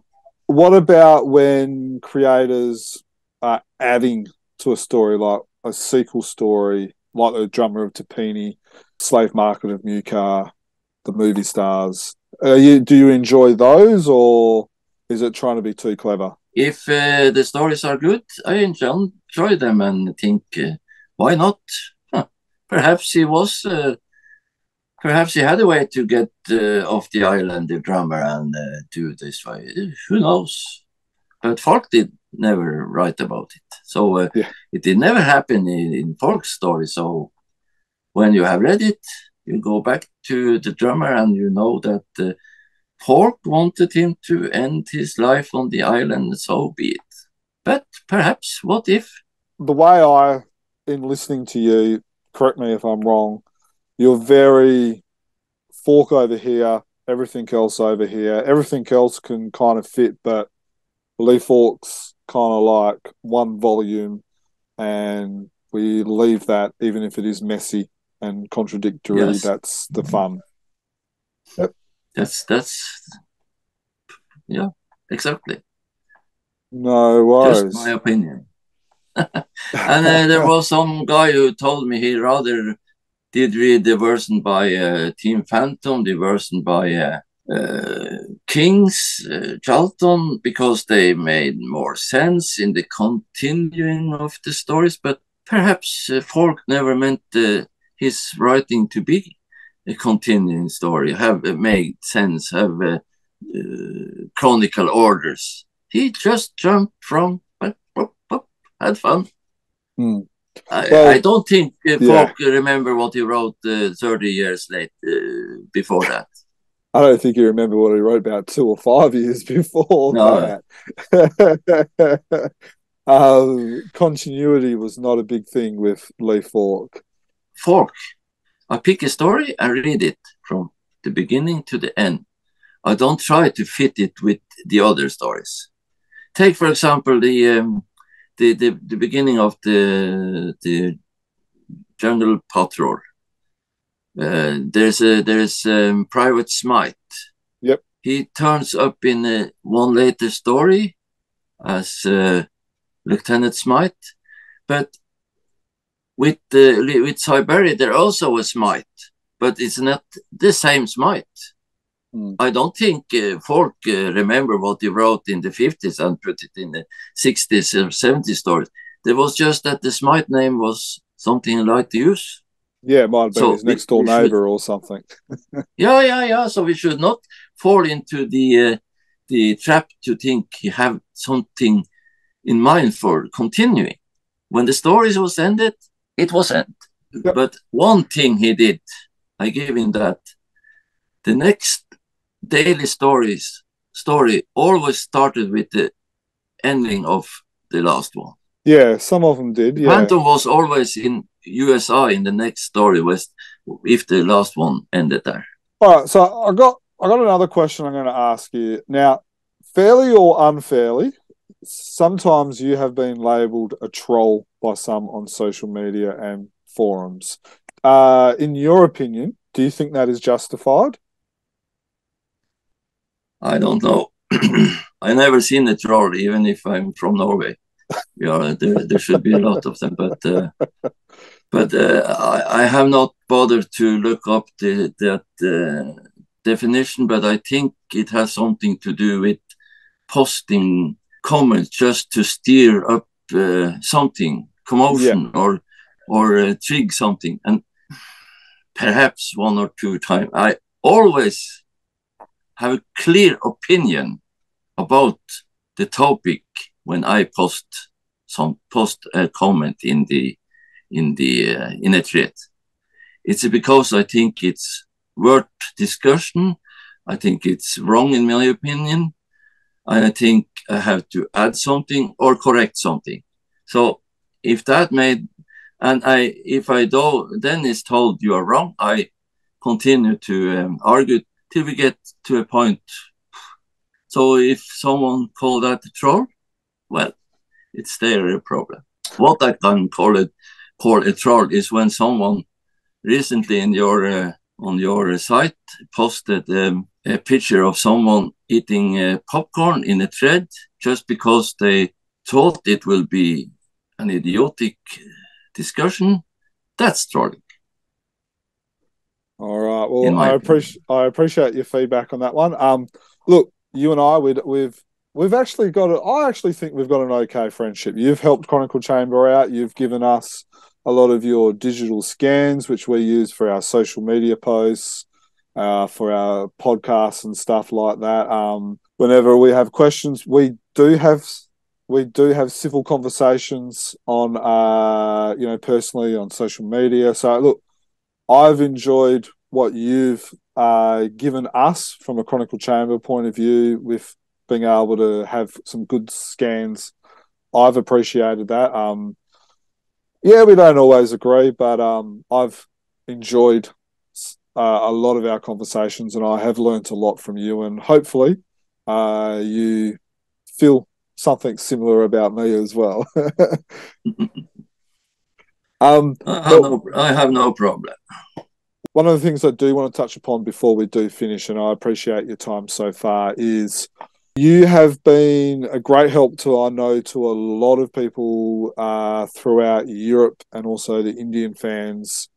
What about when creators are adding to a story, like a sequel story, like The Drummer of Tapini, Slave Market of Muka, The Movie Stars? Do you enjoy those, or is it trying to be too clever? If the stories are good, I enjoy them and think, why not? Huh. Perhaps he had a way to get off the island, the drummer, and do it this way. Who knows? But Falk did never write about it. So It did never happen in Falk's story. So when you have read it, you go back to the drummer and you know that Falk wanted him to end his life on the island, so be it. But perhaps, what if? The way in listening to you, correct me if I'm wrong, you're very Falk over here, everything else over here. Everything else can kind of fit, but Lee Falk's kind of like one volume, and we leave that, even if it is messy and contradictory. Yes. That's the fun. Yep. Yeah, exactly. No worries. Just my opinion. And there was some guy who told me he rather did read the version by Team Phantom, the version by Kings, Charlton, because they made more sense in the continuing of the stories. But perhaps Falk never meant his writing to be a continuing story, have made sense, have chronicle orders. He just jumped from, had fun. Mm. I don't think Falk remember what he wrote 30 years late before that. I don't think he remember what he wrote about 2 or 5 years before that. Continuity was not a big thing with Lee Falk. I pick a story and read it from the beginning to the end. I don't try to fit it with the other stories. Take, for example, the beginning of the Jungle Patrol. There's Private Smythe. Yep. He turns up in one later story as Lieutenant Smythe, but with Sy Barry there also a Smythe, but it's not the same Smythe. I don't think Falk remember what he wrote in the 50s and put it in the 60s or 70s stories. There was just that the Smythe name was something he liked to use. Yeah, it might have been his next door neighbor or something. Yeah. So we should not fall into the trap to think he have something in mind for continuing. When the stories was ended, it was end. Yep. But one thing he did, I gave him that. The next daily story always started with the ending of the last one. Yeah, some of them did. Yeah. Phantom was always in USA in the next story, was if the last one ended there. All right, so I got another question I'm going to ask you now. Fairly or unfairly, sometimes you have been labelled a troll by some on social media and forums. In your opinion, do you think that is justified? I don't know. I never seen a troll, even if I'm from Norway. Yeah, there should be a lot of them, but I have not bothered to look up that definition. But I think it has something to do with posting comments just to stir up something, commotion, or trigger something. And perhaps one or two times. I always have a clear opinion about the topic when I post a comment in a thread. It's because I think it's worth discussion. I think it's wrong in my opinion. I think I have to add something or correct something. So if that made, and I, if I do, then is told you are wrong, I continue to argue till we get to a point. So if someone called that a troll, well, it's their problem. What I can call a troll is when someone recently in your on your site posted a picture of someone eating popcorn in a thread just because they thought it will be an idiotic discussion. That's trolling. All right. Well, I appreciate your feedback on that one. Look, you and I, we've actually got a, I actually think we've got an okay friendship. You've helped Chronicle Chamber out. You've given us a lot of your digital scans, which we use for our social media posts, for our podcasts and stuff like that. Whenever we have questions, we do have civil conversations on, you know, personally on social media. So look, I've enjoyed what you've given us from a Chronicle Chamber point of view with being able to have some good scans. I've appreciated that. Yeah, we don't always agree, but I've enjoyed a lot of our conversations, and I have learnt a lot from you, and hopefully you feel something similar about me as well. I have no problem. One of the things I do want to touch upon before we do finish, and I appreciate your time so far, is you have been a great help to, I know, to a lot of people throughout Europe and also the Indian fans,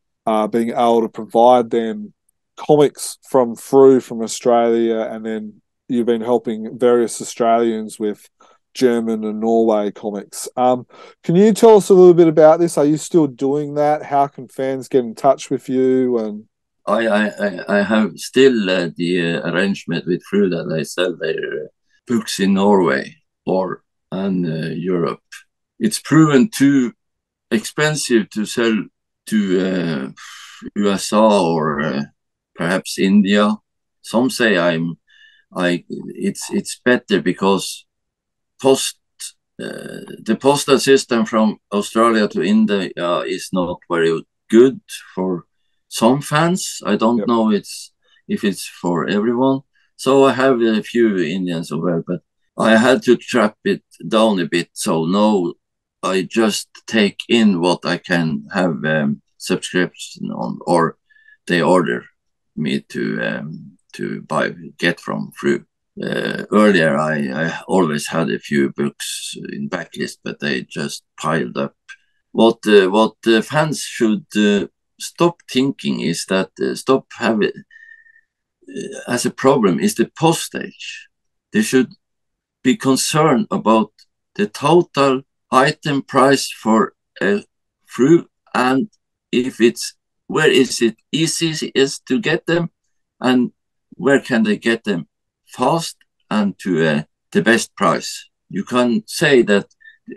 being able to provide them comics from Frew from Australia, and then you've been helping various Australians with German and Norway comics. Can you tell us a little bit about this? Are you still doing that? How can fans get in touch with you? And I have still the arrangement with Frew that I sell their books in Norway or in Europe. It's proven too expensive to sell to USA or perhaps India. Some say it's better because the postal system from Australia to India is not very good for some fans. I don't know if it's for everyone. So I have a few Indians over, but I had to trap it down a bit. So now I just take in what I can have subscription on, or they order me to get from Frew. Earlier, I always had a few books in backlist, but they just piled up. What fans should stop thinking is that stop having as a problem is the postage. They should be concerned about the total item price for a Frew, and if it's where is it easiest to get them, and where can they get them fast and to the best price. You can't say that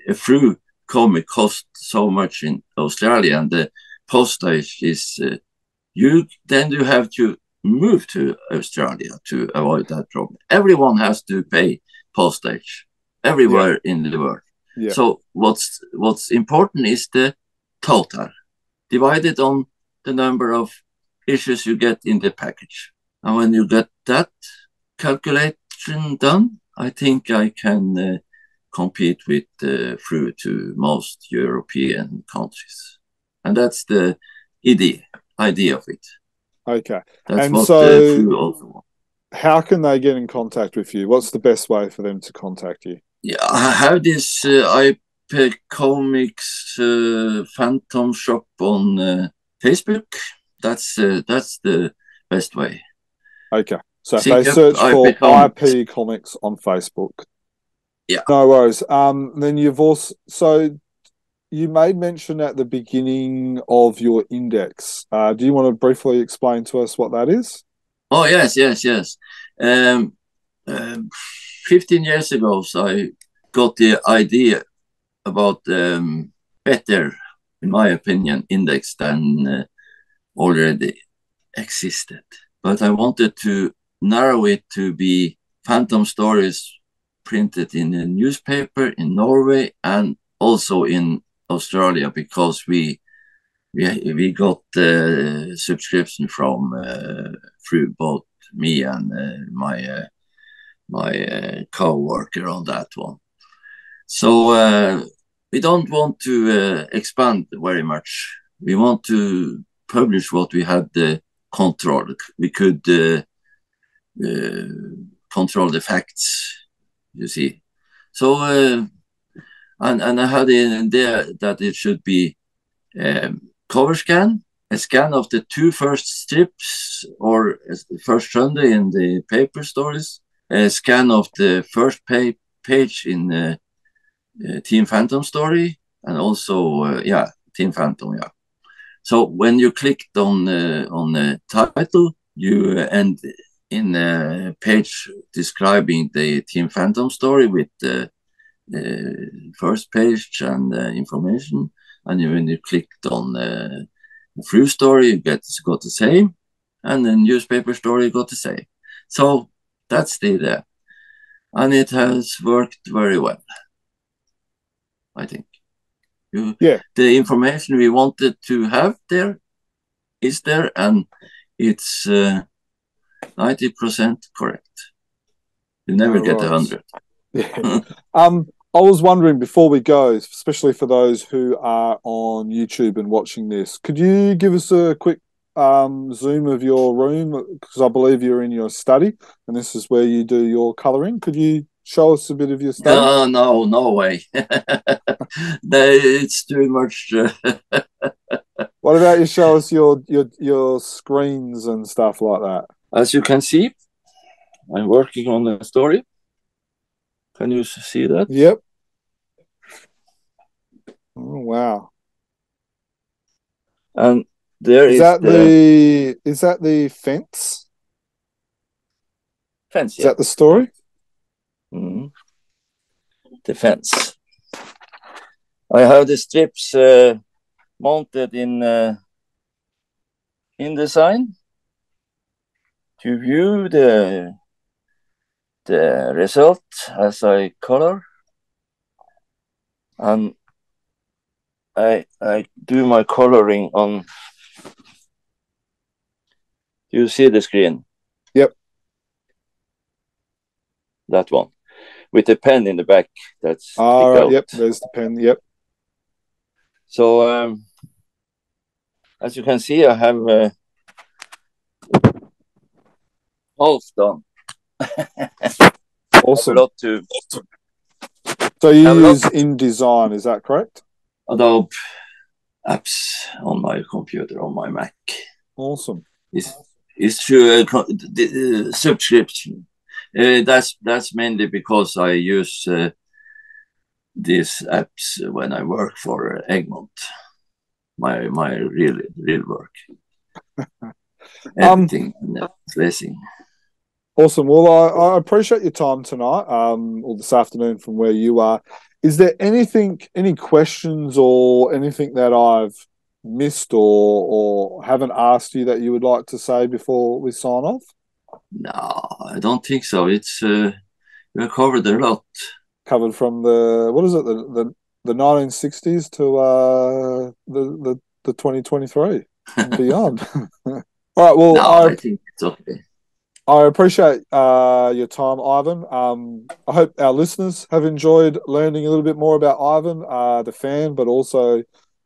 a Frew comic costs so much in Australia and the postage is then you have to move to Australia to avoid that problem. Everyone has to pay postage everywhere in the world. Yeah. So what's important is the total divided on the number of issues you get in the package. And when you get that calculation done, I think I can compete with Frew to most European countries. And that's the idea of it. Okay. That's and what Frew also wants. How can they get in contact with you? What's the best way for them to contact you? Yeah, I have this IP Comics Phantom shop on Facebook. That's the best way. Okay. So if they search for IP Comics on Facebook. Yeah. No worries. Then you've also... So you made mention at the beginning of your index. Do you want to briefly explain to us what that is? Oh, yes. 15 years ago, so I got the idea about better, in my opinion, index than already existed. But I wanted to narrow it to be Phantom stories printed in a newspaper in Norway and also in Australia, because we got subscription from Frew, both me and my co-worker on that one. So we don't want to expand very much. We want to publish what we had control. We could control the facts, you see. So and I had in there that it should be cover scan, a scan of the two first strips or first Sunday in the paper stories, a scan of the first page in the Team Phantom story, and also Team Phantom. So when you clicked on the title, you end in a page describing the Team Phantom story with the first page and information. And when you clicked on the Frew story, you got the same. And the newspaper story got the same. So that's the idea. And it has worked very well, I think. The information we wanted to have there is there, and it's 90% correct. You never get 100. Yeah. I was wondering, before we go, especially for those who are on YouTube and watching this, could you give us a quick zoom of your room? Because I believe you're in your study, and this is where you do your colouring. Could you show us a bit of your study? No way. It's too much. What about you show us your screens and stuff like that? As you can see, I'm working on the story. Can you see that? Yep. Oh, wow. And there is that is that the fence? Fence, yeah. Is that the story? Mm. The fence. I have the strips mounted in InDesign to view the result as I color, and I do my coloring on. You see the screen? Yep. That one. With the pen in the back, that's right, yep, there's the pen, yep. So, as you can see, I have half done. Awesome. So you use InDesign, is that correct? Adobe apps on my computer, on my Mac. Awesome. It's through the subscription. That's mainly because I use these apps when I work for Egmont, my real work. Editing and placing. Awesome. Well, I appreciate your time tonight, or this afternoon from where you are. Is there any questions or anything that I've missed or haven't asked you that you would like to say before we sign off? No, I don't think so. It's you covered a lot. Covered from the 1960s to the 2023 and beyond. All right. Well, I think it's okay. I appreciate your time, Ivan. I hope our listeners have enjoyed learning a little bit more about Ivan, the fan, but also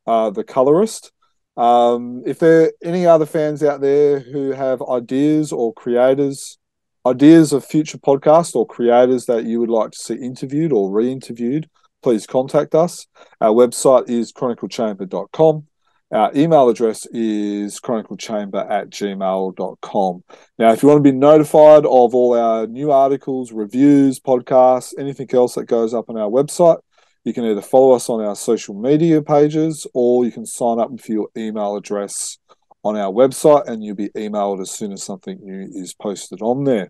the colorist. If there are any other fans out there who have ideas of future podcasts or creators that you would like to see interviewed or re-interviewed, please contact us. Our website is chroniclechamber.com. Our email address is chroniclechamber@gmail.com. Now, if you want to be notified of all our new articles, reviews, podcasts, anything else that goes up on our website, You can either follow us on our social media pages, or you can sign up with your email address on our website, and you'll be emailed as soon as something new is posted on there.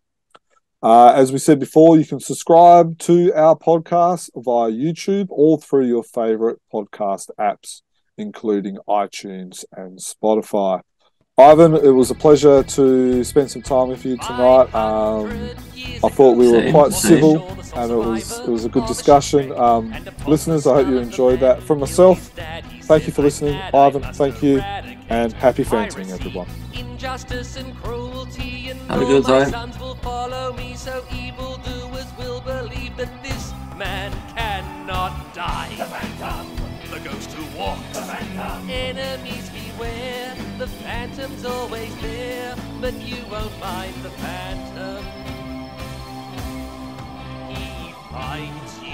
As we said before, you can subscribe to our podcast via YouTube or through your favorite podcast apps, including iTunes and Spotify. Ivan, it was a pleasure to spend some time with you tonight. I thought we were quite civil, and it was a good discussion. Listeners, I hope you enjoyed that. From myself, thank you for listening. Ivan, thank you, and happy fantometing, everyone. Injustice and cruelty, and have a good time. Sons will follow me, so evildoers will believe that this man cannot die. The Phantom, the ghost who walks. The Phantom, enemies beware. The Phantom's always there, but you won't find the Phantom. He finds you.